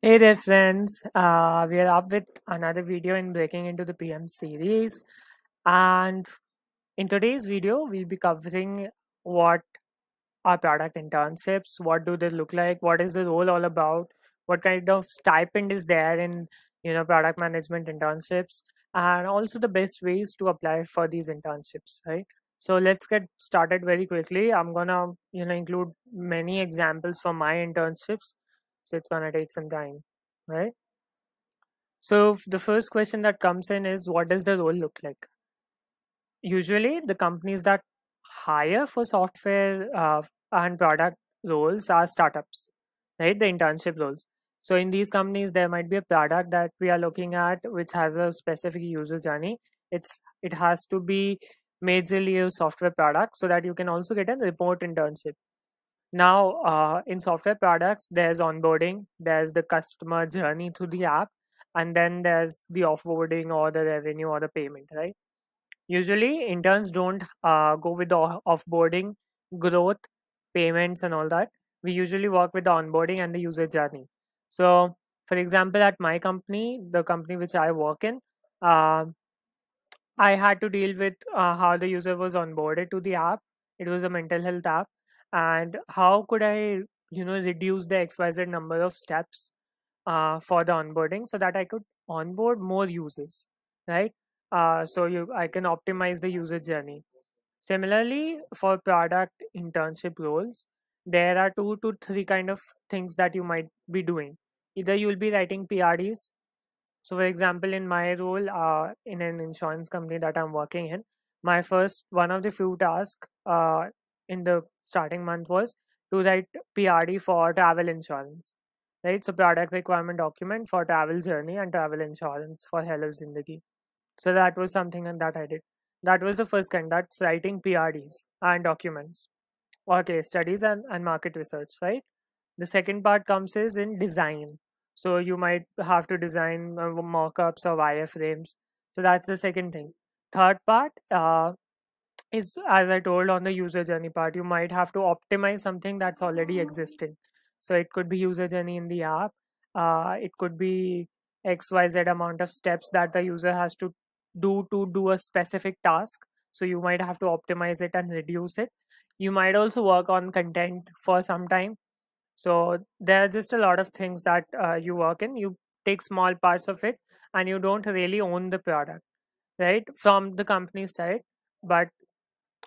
Hey there, friends. We are up with another video in Breaking Into the PM series. And in today's video, we'll be covering what are product internships, what do they look like, what is the role all about, what kind of stipend is there in product management internships, and also the best ways to apply for these internships, right? So let's get started very quickly. I'm gonna include many examples from my internships, so it's gonna take some time, right? So the first question that comes in is, what does the role look like? Usually the companies that hire for software and product roles are startups, right? The internship roles. So in these companies, there might be a product that we are looking at which has a specific user journey. It has to be majorly a software product so that you can also get a remote internship. Now, in software products, there's onboarding, there's the customer journey through the app, and then there's the offboarding or the revenue or the payment, right? Usually, interns don't go with the offboarding, growth, payments, and all that. We usually work with the onboarding and the user journey. So, for example, at my company, the company which I work in, I had to deal with how the user was onboarded to the app. It was a mental health app. And how could I, reduce the XYZ number of steps for the onboarding so that I could onboard more users, right? So I can optimize the user journey. Similarly, for product internship roles, there are 2 to 3 kind of things that you might be doing. Either you'll be writing PRDs. So for example, in my role in an insurance company that I'm working in, my first one of the few tasks in the starting month was to write PRD for travel insurance, right? So product requirement document for travel journey and travel insurance for Hello Zindagi. So that was something that I did. That was the first kind, that's writing PRDs and documents or case studies and market research, right? The second part comes is in design. So you might have to design mock-ups or wireframes. So that's the second thing. Third part is, as I told, on the user journey part. You might have to optimize something that's already existing. So it could be user journey in the app. It could be XYZ amount of steps that the user has to do a specific task. So you might have to optimize it and reduce it. You might also work on content for some time. So there are just a lot of things that you work in. You take small parts of it and you don't really own the product, right? From the company side. But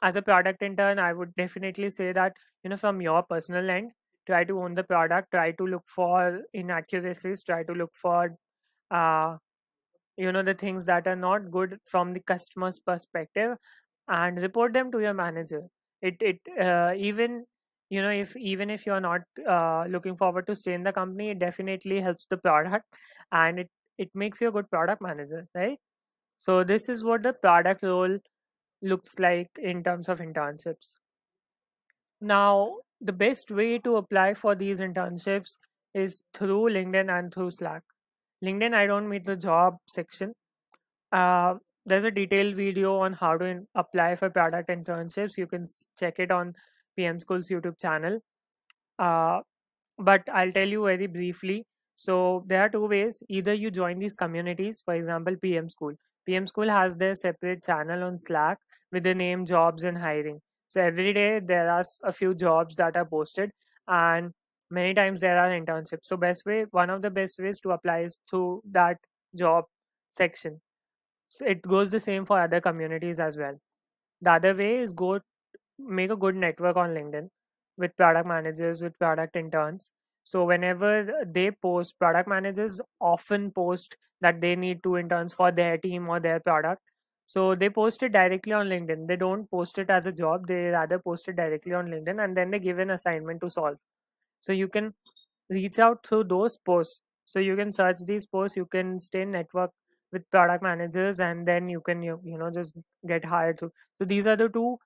as a product intern, I would definitely say that, from your personal end, try to own the product, try to look for inaccuracies, try to look for, the things that are not good from the customer's perspective and report them to your manager. Even if you're not looking forward to stay in the company, it definitely helps the product and it makes you a good product manager, right? So this is what the product role looks like in terms of internships. Now, the best way to apply for these internships is through LinkedIn and through Slack. LinkedIn, I don't meet the job section. There's a detailed video on how to apply for product internships. You can check it on PM School's YouTube channel. But I'll tell you very briefly. So there are 2 ways. Either you join these communities, for example, PM School. PM School has their separate channel on Slack with the name Jobs and Hiring. So every day there are a few jobs that are posted and many times there are internships. So one of the best ways to apply is through that job section. So it goes the same for other communities as well. The other way is make a good network on LinkedIn with product managers, with product interns. So whenever they post, product managers often post that they need 2 interns for their team or their product. So they post it directly on LinkedIn. They don't post it as a job. They rather post it directly on LinkedIn and then they give an assignment to solve. So you can reach out through those posts. So you can search these posts. You can stay in network with product managers and then you can, just get hired through. So these are the 2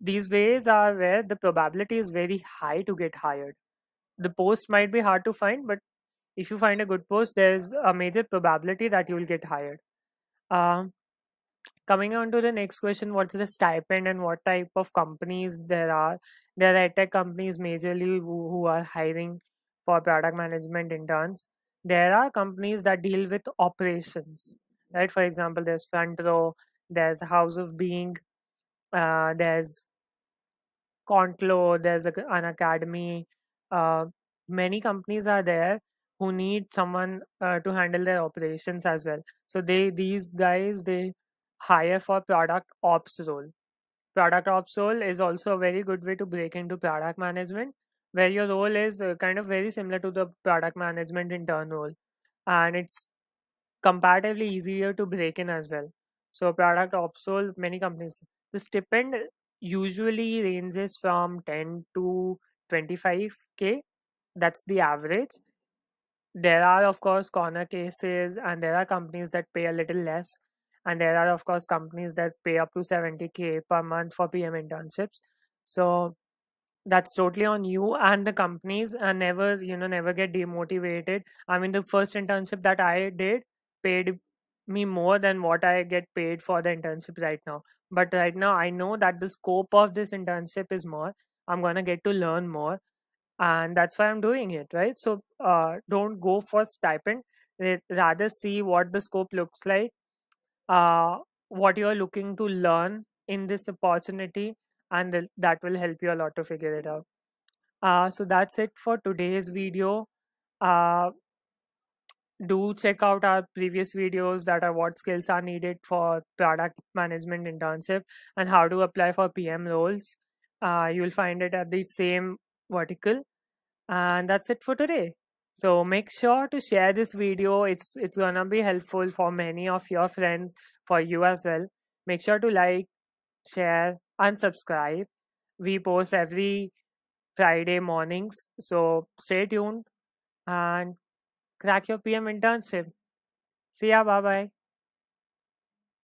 these ways are where the probability is very high to get hired. The post might be hard to find, but if you find a good post, there's a major probability that you will get hired. Coming on to the next question, what's the stipend and what type of companies there are? There are tech companies majorly who are hiring for product management interns. There are companies that deal with operations, right? For example, there's Front Row, there's House of Being, there's Contlo, there's an academy. Many companies are there who need someone to handle their operations as well. So these guys hire for product ops role. Product ops role is also a very good way to break into product management, where your role is kind of very similar to the product management intern role, and it's comparatively easier to break in as well. So product ops role, many companies, the stipend usually ranges from 10 to 25k. That's the average. There are of course corner cases, and there are companies that pay a little less, and there are of course companies that pay up to 70k per month for PM internships. So that's totally on you and the companies, and never get demotivated. I mean, the first internship that I did paid me more than what I get paid for the internship right now. But right now I know that the scope of this internship is more. I'm gonna get to learn more, and that's why I'm doing it, right? So don't go for stipend. Rather see what the scope looks like, what you're looking to learn in this opportunity, and that will help you a lot to figure it out. So that's it for today's video. Do check out our previous videos that are what skills are needed for product management internship and how to apply for PM roles. You will find it at the same vertical. And that's it for today. So make sure to share this video. It's gonna be helpful for many of your friends, for you as well. Make sure to like, share, and subscribe. We post every Friday mornings, so stay tuned and crack your PM internship. See ya, bye bye.